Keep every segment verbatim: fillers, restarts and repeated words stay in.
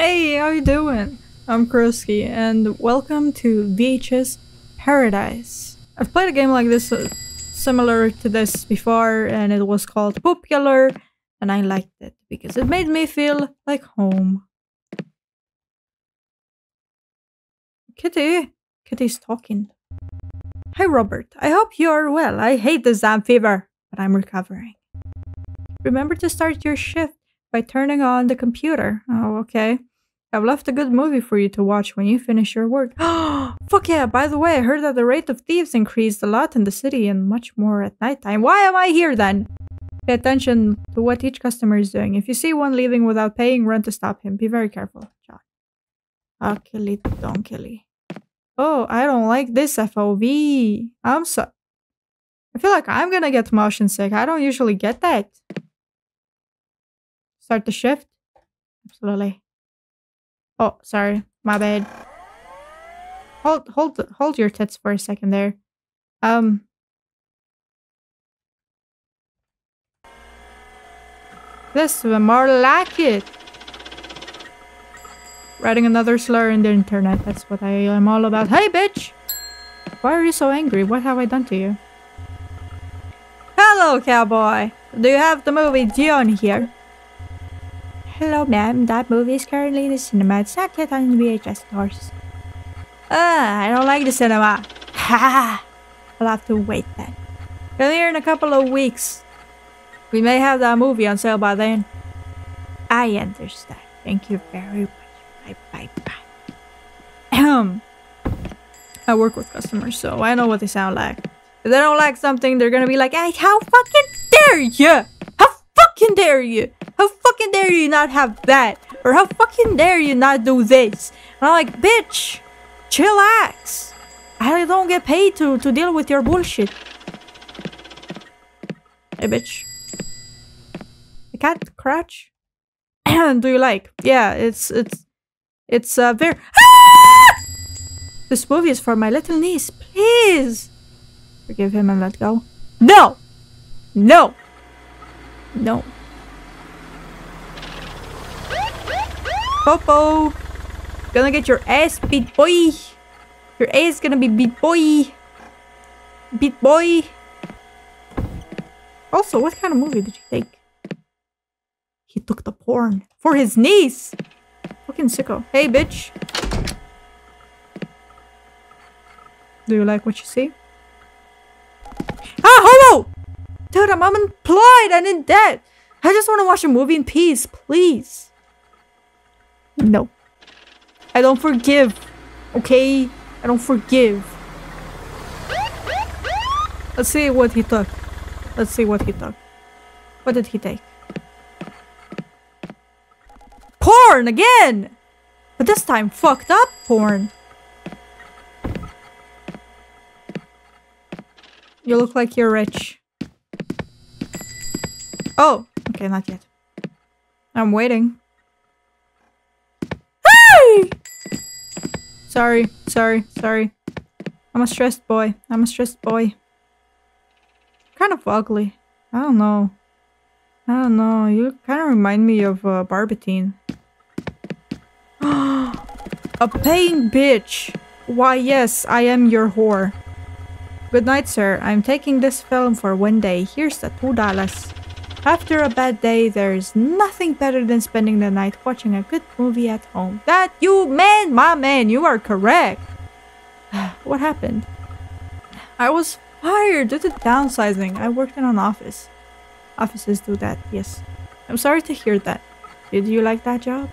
Hey, how you doing? I'm Crowzski and welcome to V H S Paradise. I've played a game like this uh, similar to this before and it was called Popular and I liked it because it made me feel like home. Kitty! Kitty's talking. Hi Robert, I hope you are well. I hate the Zam fever, but I'm recovering. Remember to start your shift by turning on the computer. Oh, okay. I've left a good movie for you to watch when you finish your work. Fuck yeah, by the way, I heard that the rate of thieves increased a lot in the city and much more at nighttime. Why am I here then? Pay attention to what each customer is doing. If you see one leaving without paying, run to stop him. Be very careful, John. Akili donkili. Oh, I don't like this F O V. I'm so... I feel like I'm gonna get motion sick. I don't usually get that. Start the shift? Absolutely. Oh, sorry. My bad. Hold hold hold your tits for a second there. Um This is more like it. Writing another slur in the internet, that's what I am all about. Hey bitch! Why are you so angry? What have I done to you? Hello cowboy! Do you have the movie Dion here? Hello ma'am, that movie is currently in the cinema. It's not yet on V H S stores. Ah, I don't like the cinema. Ha! I'll have to wait then. Come here in a couple of weeks. We may have that movie on sale by then. I understand. Thank you very much. Bye bye bye. Ahem. I work with customers, so I know what they sound like. If they don't like something, they're gonna be like, "Hey, how fucking dare you? How fucking dare you? How fucking dare you not have that? Or how fucking dare you not do this?" And I'm like, bitch, chillax. I don't get paid to, to deal with your bullshit. Hey, bitch. The cat crouch? Do you like? Yeah, it's, it's, it's uh, very... Ah! This movie is for my little niece, please. Forgive him and let go. No! No! No. Popo! Gonna get your ass beat, boy! Your ass gonna be beat, boy! Beat, boy! Also, what kind of movie did you take? He took the porn for his niece! Fucking sicko. Hey, bitch! Do you like what you see? Ah, homo! Dude, I'm unemployed and in debt! I just wanna watch a movie in peace, please! No. I don't forgive. Okay? I don't forgive. Let's see what he took. Let's see what he took. What did he take? Porn again! But this time fucked up porn. You look like you're rich. Oh, okay, not yet. I'm waiting. Sorry, sorry, sorry. I'm a stressed boy. I'm a stressed boy. Kind of ugly. I don't know. I don't know. You kind of remind me of uh, Barbatine. A paying bitch. Why, yes, I am your whore. Good night, sir. I'm taking this film for one day. Here's the two dollars. After a bad day, there's nothing better than spending the night watching a good movie at home. That you, man, my man, you are correct. What happened? I was fired due to downsizing. I worked in an office. Offices do that, yes. I'm sorry to hear that. Did you like that job?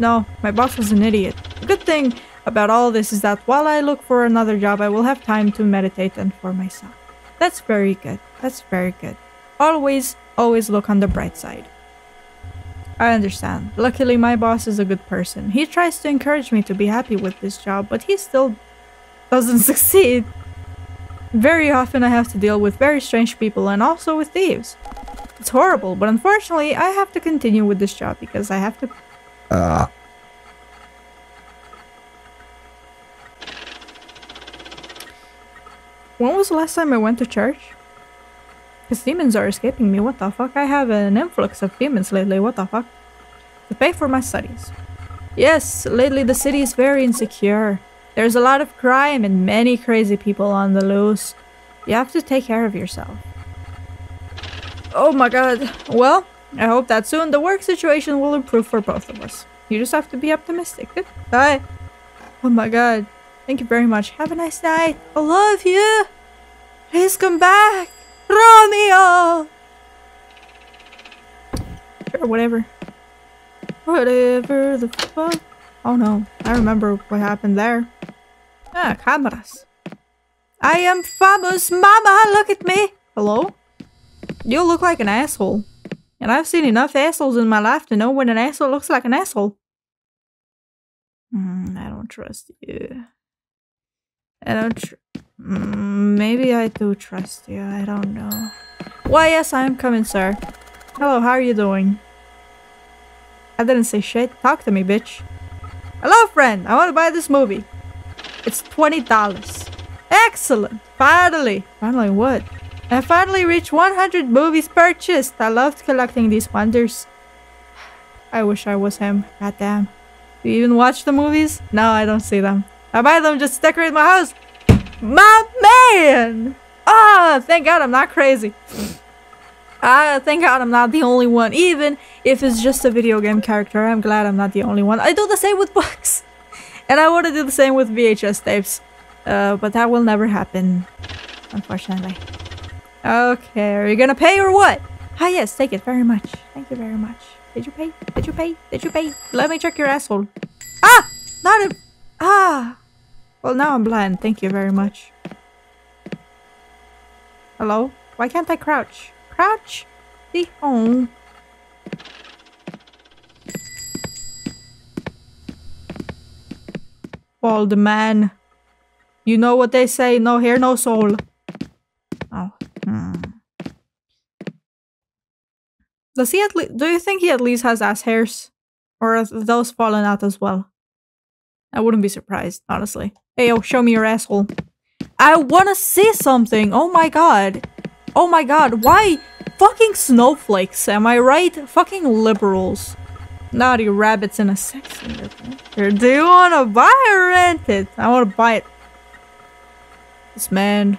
No, my boss was an idiot. The good thing about all this is that while I look for another job, I will have time to meditate and for myself. That's very good. That's very good. Always... Always look on the bright side. I understand. Luckily, my boss is a good person. He tries to encourage me to be happy with this job, but he still doesn't succeed. Very often, I have to deal with very strange people and also with thieves. It's horrible, but unfortunately, I have to continue with this job because I have to... Uh. When was the last time I went to church? His demons are escaping me, what the fuck? I have an influx of demons lately, what the fuck? To pay for my studies. Yes, lately the city is very insecure. There's a lot of crime and many crazy people on the loose. You have to take care of yourself. Oh my god. Well, I hope that soon the work situation will improve for both of us. You just have to be optimistic. Bye. Oh my god. Thank you very much. Have a nice night. I love you. Please come back. Romeo. Or whatever. Whatever the fuck. Oh no. I remember what happened there. Ah, cameras. I am famous, mama. Look at me. Hello? You look like an asshole. And I've seen enough assholes in my life to know when an asshole looks like an asshole. Mm, I don't trust you. I don't tr mm, Maybe I do trust you. I don't know. Why, yes, I am coming, sir. Hello, how are you doing? I didn't say shit. Talk to me, bitch. Hello, friend. I want to buy this movie. It's twenty dollars. Excellent. Finally. Finally what? I finally reached one hundred movies purchased. I loved collecting these wonders. I wish I was him. Goddamn. Do you even watch the movies? No, I don't see them. I buy them just to decorate my house. My man! Ah, oh, thank God I'm not crazy. Ah, uh, thank God I'm not the only one. Even if it's just a video game character, I'm glad I'm not the only one. I do the same with books. And I want to do the same with V H S tapes. Uh, but that will never happen. Unfortunately. Okay, are you gonna pay or what? Ah yes, take it very much. Thank you very much. Did you pay? Did you pay? Did you pay? Let me check your asshole. Ah! Not a... Ah! Well, now I'm blind. Thank you very much. Hello? Why can't I crouch? Crouch? See? Oh. Bald man. You know what they say. No hair, no soul. Oh. Hmm. Does he at least... Do you think he at least has ass hairs? Or are those fallen out as well? I wouldn't be surprised, honestly. Hey, yo, show me your asshole. I wanna see something! Oh my god. Oh my god, why? Fucking snowflakes, am I right? Fucking liberals. Naughty rabbits in a sexy river. Do you wanna buy or rent it? I wanna buy it. This man.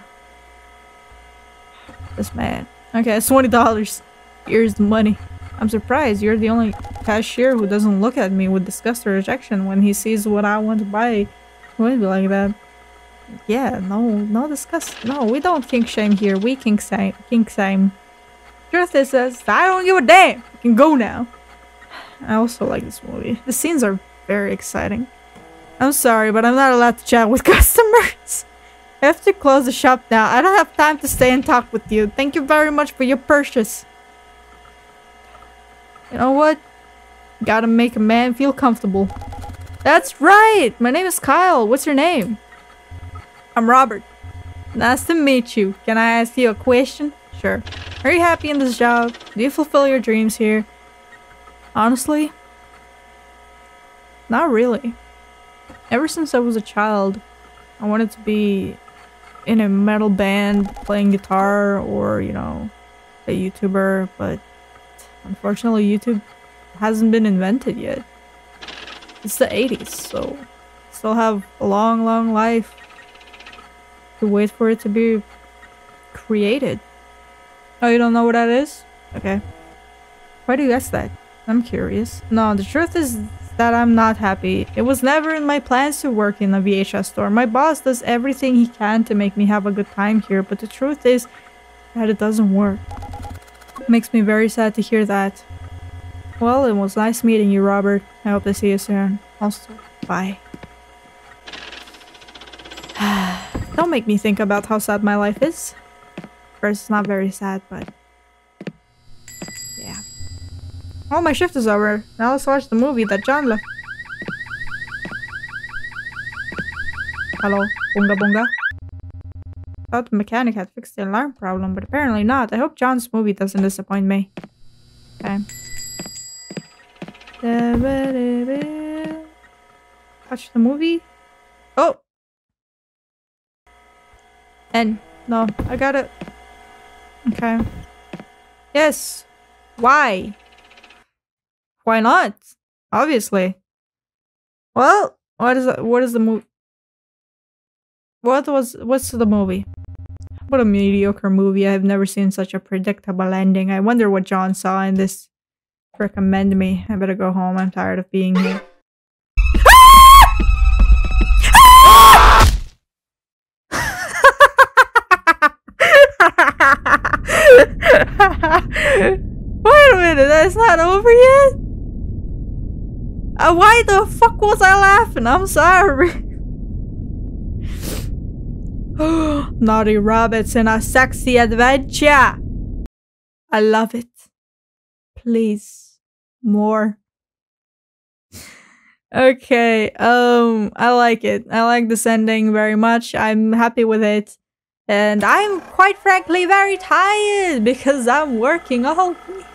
This man. Okay, it's twenty dollars. Here's the money. I'm surprised you're the only cashier who doesn't look at me with disgust or rejection when he sees what I want to buy. Wouldn't be like that. Yeah, no, no disgust. No, we don't kink shame here. We kink shame. Kink shame. Truth is, I don't give a damn. You can go now. I also like this movie. The scenes are very exciting. I'm sorry, but I'm not allowed to chat with customers. I have to close the shop now. I don't have time to stay and talk with you. Thank you very much for your purchase. You know what? Gotta make a man feel comfortable. That's right! My name is Kyle. What's your name? I'm Robert. Nice to meet you. Can I ask you a question? Sure. Are you happy in this job? Do you fulfill your dreams here? Honestly? Not really. Ever since I was a child, I wanted to be in a metal band playing guitar or, you know, a YouTuber, but unfortunately, YouTube hasn't been invented yet. It's the eighties, so still have a long, long life to wait for it to be created. Oh, you don't know what that is? Okay. Why do you ask that? I'm curious. No, the truth is that I'm not happy. It was never in my plans to work in a V H S store. My boss does everything he can to make me have a good time here, but the truth is that it doesn't work. Makes me very sad to hear that. Well, it was nice meeting you, Robert. I hope to see you soon. Also, bye. Don't make me think about how sad my life is. Of course, it's not very sad, but... yeah. Oh, my shift is over. Now let's watch the movie that John left. Hello, Bunga Bunga. I thought the mechanic had fixed the alarm problem, but apparently not. I hope John's movie doesn't disappoint me. Okay. Watch the movie. Oh! And no, I got it. Okay. Yes! Why? Why not? Obviously. Well, what is that? What is the movie? What was? What's the movie? What a mediocre movie. I've never seen such a predictable ending. I wonder what John saw in this. Recommend me. I better go home. I'm tired of being here. Wait a minute, that's not over yet? Uh, why the fuck was I laughing? I'm sorry. Naughty rabbits in a sexy adventure. I love it. Please. More. Okay, um, I like it. I like this ending very much. I'm happy with it. And I'm quite frankly very tired because I'm working all week.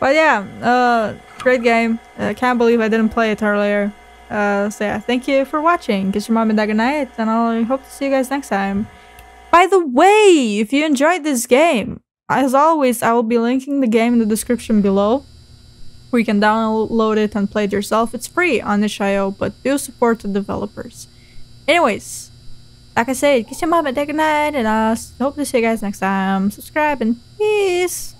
But yeah, uh, great game. I uh, can't believe I didn't play it earlier. Uh, so yeah, thank you for watching. Kiss your mom and dad goodnight, and I hope to see you guys next time. By the way, if you enjoyed this game, as always, I will be linking the game in the description below, where you can download it and play it yourself. It's free on itch dot i o, but do support the developers. Anyways. Like I said, kiss your mom and dad goodnight, and I hope to see you guys next time. Subscribe and peace!